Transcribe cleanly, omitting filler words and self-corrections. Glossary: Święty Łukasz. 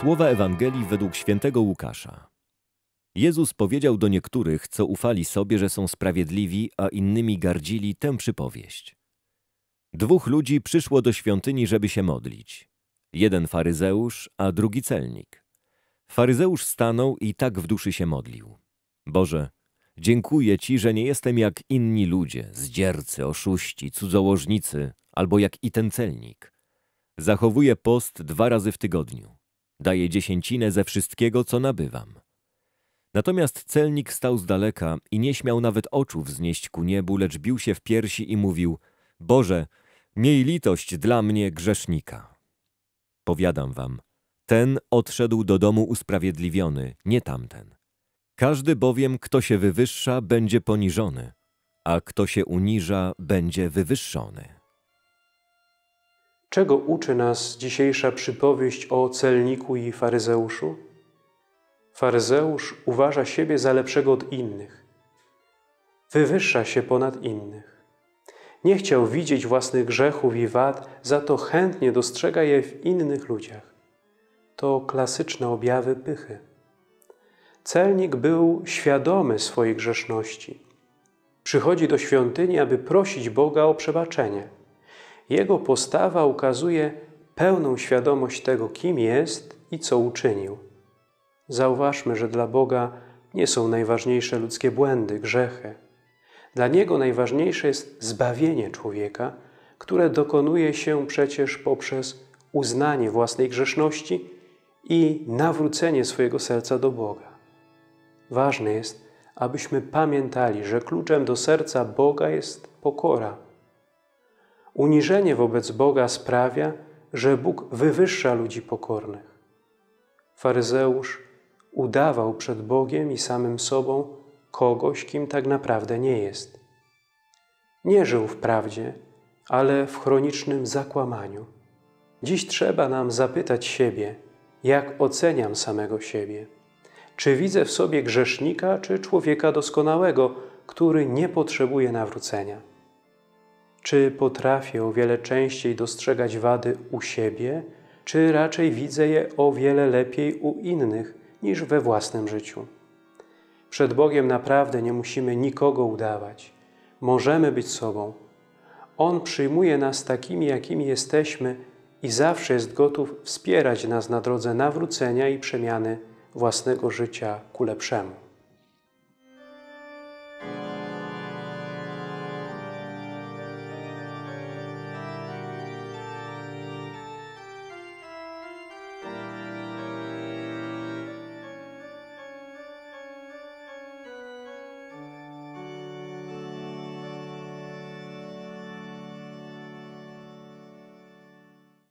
Słowa Ewangelii według Świętego Łukasza. Jezus powiedział do niektórych, co ufali sobie, że są sprawiedliwi, a innymi gardzili, tę przypowieść. Dwóch ludzi przyszło do świątyni, żeby się modlić. Jeden faryzeusz, a drugi celnik. Faryzeusz stanął i tak w duszy się modlił. Boże, dziękuję Ci, że nie jestem jak inni ludzie, zdziercy, oszuści, cudzołożnicy albo jak i ten celnik. Zachowuję post 2 razy w tygodniu. Daję 10% ze wszystkiego, co nabywam. Natomiast celnik stał z daleka i nie śmiał nawet oczu wznieść ku niebu, lecz bił się w piersi i mówił: Boże, miej litość dla mnie, grzesznika. Powiadam wam, ten odszedł do domu usprawiedliwiony, nie tamten. Każdy bowiem, kto się wywyższa, będzie poniżony, a kto się uniża, będzie wywyższony. Czego uczy nas dzisiejsza przypowieść o celniku i faryzeuszu? Faryzeusz uważa siebie za lepszego od innych. Wywyższa się ponad innych. Nie chciał widzieć własnych grzechów i wad, za to chętnie dostrzega je w innych ludziach. To klasyczne objawy pychy. Celnik był świadomy swojej grzeszności. Przychodzi do świątyni, aby prosić Boga o przebaczenie. Jego postawa ukazuje pełną świadomość tego, kim jest i co uczynił. Zauważmy, że dla Boga nie są najważniejsze ludzkie błędy, grzechy. Dla Niego najważniejsze jest zbawienie człowieka, które dokonuje się przecież poprzez uznanie własnej grzeszności i nawrócenie swojego serca do Boga. Ważne jest, abyśmy pamiętali, że kluczem do serca Boga jest pokora. Uniżenie wobec Boga sprawia, że Bóg wywyższa ludzi pokornych. Faryzeusz udawał przed Bogiem i samym sobą kogoś, kim tak naprawdę nie jest. Nie żył w prawdzie, ale w chronicznym zakłamaniu. Dziś trzeba nam zapytać siebie, jak oceniam samego siebie. Czy widzę w sobie grzesznika, czy człowieka doskonałego, który nie potrzebuje nawrócenia? Czy potrafię o wiele częściej dostrzegać wady u siebie, czy raczej widzę je o wiele lepiej u innych niż we własnym życiu? Przed Bogiem naprawdę nie musimy nikogo udawać. Możemy być sobą. On przyjmuje nas takimi, jakimi jesteśmy i zawsze jest gotów wspierać nas na drodze nawrócenia i przemiany własnego życia ku lepszemu.